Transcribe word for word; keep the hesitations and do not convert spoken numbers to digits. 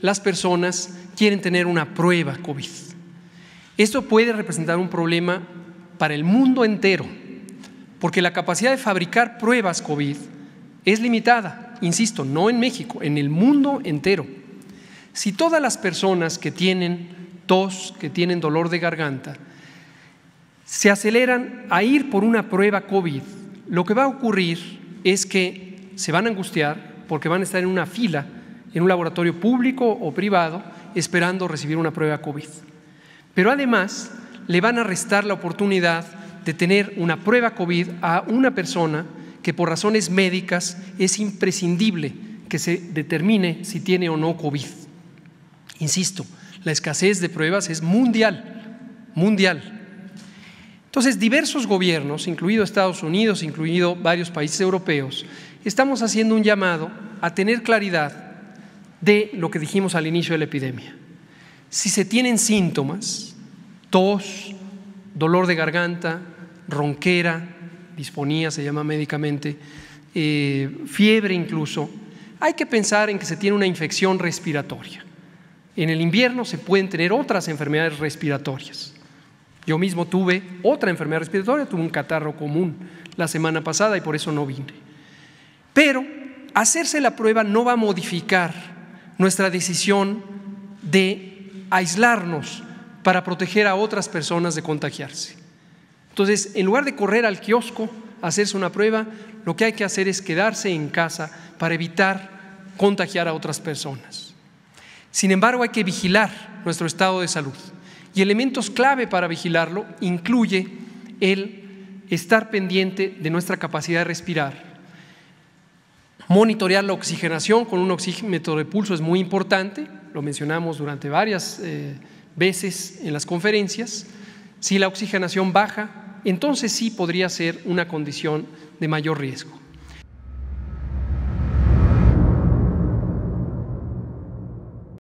las personas quieren tener una prueba COVID. Esto puede representar un problema para el mundo entero, porque la capacidad de fabricar pruebas COVID es limitada, insisto, no en México, en el mundo entero. Si todas las personas que tienen tos, que tienen dolor de garganta, se aceleran a ir por una prueba COVID, lo que va a ocurrir es que se van a angustiar porque van a estar en una fila, en un laboratorio público o privado, esperando recibir una prueba COVID. Pero además le van a restar la oportunidad de tener una prueba COVID a una persona que por razones médicas es imprescindible que se determine si tiene o no COVID. Insisto, la escasez de pruebas es mundial, mundial. Entonces, diversos gobiernos, incluido Estados Unidos, incluido varios países europeos, estamos haciendo un llamado a tener claridad de lo que dijimos al inicio de la epidemia. Si se tienen síntomas, tos, dolor de garganta, ronquera, disfonía se llama médicamente, eh, fiebre incluso, hay que pensar en que se tiene una infección respiratoria. En el invierno se pueden tener otras enfermedades respiratorias. Yo mismo tuve otra enfermedad respiratoria, tuve un catarro común la semana pasada y por eso no vine. Pero hacerse la prueba no va a modificar nuestra decisión de aislarnos para proteger a otras personas de contagiarse. Entonces, en lugar de correr al kiosco a hacerse una prueba, lo que hay que hacer es quedarse en casa para evitar contagiar a otras personas. Sin embargo, hay que vigilar nuestro estado de salud. Y elementos clave para vigilarlo incluye el estar pendiente de nuestra capacidad de respirar. Monitorear la oxigenación con un oxímetro de pulso es muy importante, lo mencionamos durante varias eh, veces en las conferencias. Si la oxigenación baja, entonces sí podría ser una condición de mayor riesgo.